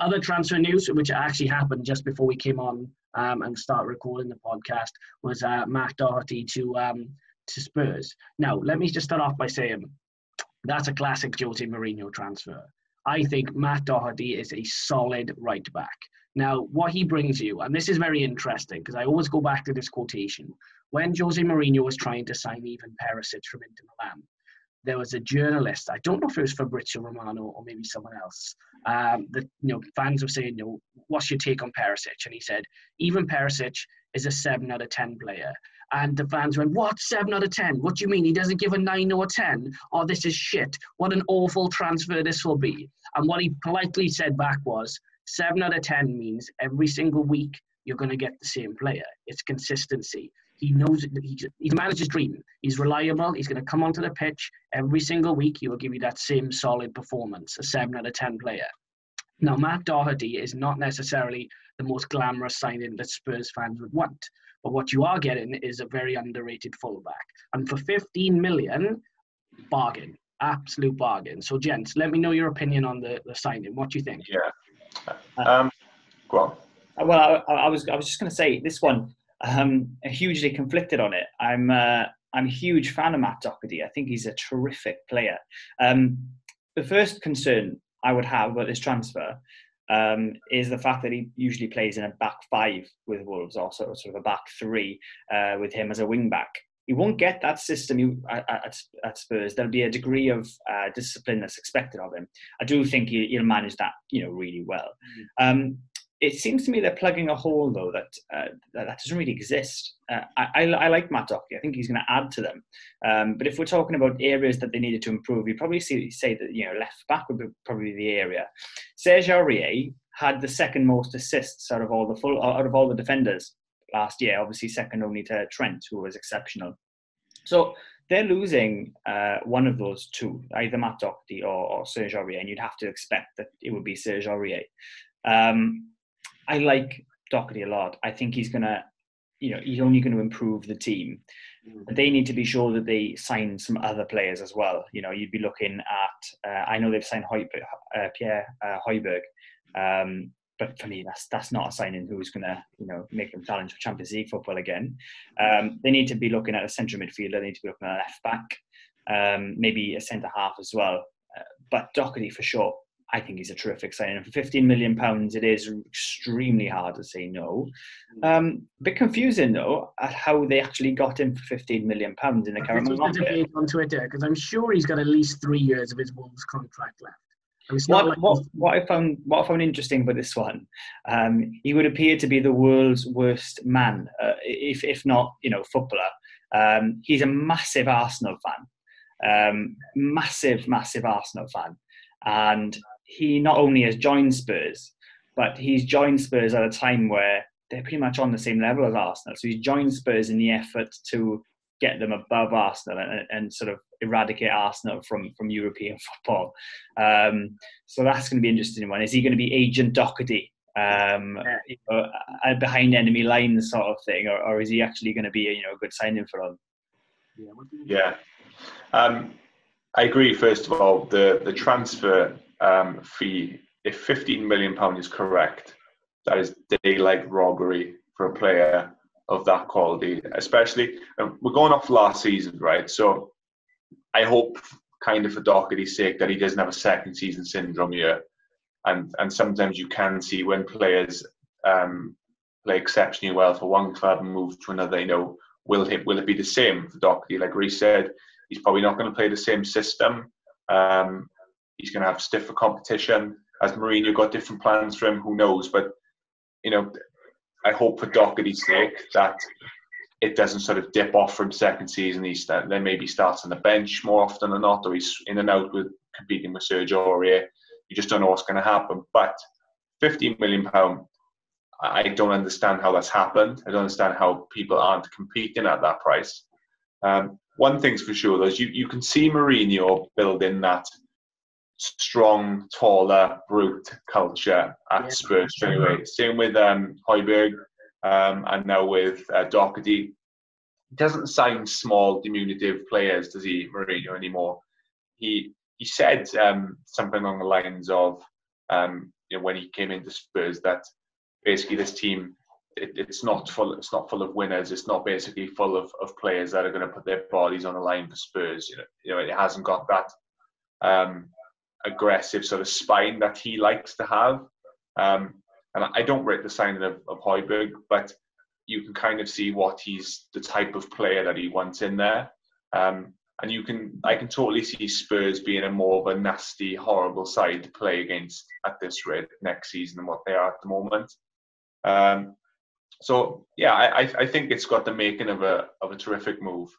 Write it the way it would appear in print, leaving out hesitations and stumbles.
Other transfer news, which actually happened just before we came on and start recording the podcast, was Matt Doherty to Spurs. Now, let me just start off by saying that's a classic Jose Mourinho transfer. I think Matt Doherty is a solid right-back. Now, what he brings you, and this is very interesting because I always go back to this quotation. When Jose Mourinho was trying to sign even Perisic from Inter Milan, there was a journalist, I don't know if it was Fabrizio Romano or maybe someone else, that, you know, fans were saying, you know, what's your take on Perisic? And he said, even Perisic is a 7 out of 10 player. And the fans went, what, 7 out of 10? What do you mean? He doesn't give a 9 or a 10? Oh, this is shit. What an awful transfer this will be. And what he politely said back was, 7 out of 10 means every single week you're going to get the same player. It's consistency. He knows he's manager's dream. He's reliable. He's going to come onto the pitch every single week. He will give you that same solid performance, a 7 out of 10 player. Now, Matt Doherty is not necessarily the most glamorous signing that Spurs fans would want. But what you are getting is a very underrated fullback. And for 15 million, bargain, absolute bargain. So, gents, let me know your opinion on the signing. What do you think? Yeah. Go on. Well, I was just going to say this one. Hugely conflicted on it. I'm a huge fan of Matt Doherty. I think he's a terrific player. The first concern I would have about this transfer is the fact that he usually plays in a back five with Wolves, also sort of a back three with him as a wing back. You won't get that system at Spurs. There'll be a degree of discipline that's expected of him. I do think he'll manage that, you know, really well. It seems to me they're plugging a hole, though, that doesn't really exist. I like Matt Doherty. I think he's going to add to them. But if we're talking about areas that they needed to improve, you probably say that, you know, left back would be probably the area. Serge Aurier had the second most assists out of all the defenders last year. Obviously, second only to Trent, who was exceptional. So they're losing one of those two, either Matt Doherty or Serge Aurier, and you'd have to expect that it would be Serge Aurier. I like Doherty a lot. I think he's going to, you know, he's only going to improve the team. But they need to be sure that they sign some other players as well. You know, you'd be looking at, I know they've signed Heuberg, but for me, that's not a signing who's going to, you know, make them challenge for Champions League football again. They need to be looking at a central midfielder. They need to be looking at a left back, maybe a centre half as well. But Doherty for sure. I think he's a terrific signing. And for £15 million, it is extremely hard to say no. A bit confusing, though, at how they actually got him for £15 million in the current market. On Twitter, because I'm sure he's got at least 3 years of his Wolves contract left. What I found interesting about this one, he would appear to be the world's worst man, if not, you know, footballer. He's a massive Arsenal fan. Massive Arsenal fan. And he not only has joined Spurs, but he's joined Spurs at a time where they're pretty much on the same level as Arsenal. So he's joined Spurs in the effort to get them above Arsenal and sort of eradicate Arsenal from European football. So that's going to be an interesting one. Is he going to be Agent Doherty you know, behind enemy lines sort of thing? Or is he actually going to be a good signing for him? Yeah. I agree, first of all, the transfer fee, if £15 million is correct, that is daylight robbery for a player of that quality, especially, we're going off last season, right? So I hope, kind of for Doherty's sake, that he doesn't have a second season syndrome here. And sometimes you can see when players play exceptionally well for one club and move to another, you know, will it be the same for Doherty? Like Rhys said, he's probably not going to play the same system. He's going to have stiffer competition. Has Mourinho got different plans for him? Who knows? But, you know, I hope for Doherty's sake that it doesn't sort of dip off from second season. Then maybe starts on the bench more often than not, or he's in and out with competing with Serge Aurier. You just don't know what's going to happen. But £15 million, I don't understand how that's happened. I don't understand how people aren't competing at that price. One thing's for sure, though, is you can see Mourinho building that strong, taller, brute culture at Spurs straight away. Same with Heuberg and now with Doherty. He doesn't sign small, diminutive players, does he, Mourinho, anymore? He said something along the lines of, when he came into Spurs, that basically this team, it's not full of winners. It's not basically full of players that are going to put their bodies on the line for Spurs. It hasn't got that aggressive sort of spine that he likes to have. And I don't rate the signing of Heuberg, but you can kind of see the type of player that he wants in there. And I can totally see Spurs being more of a nasty, horrible side to play against at this rate next season than what they are at the moment. So yeah, I think it's got the making of a terrific move.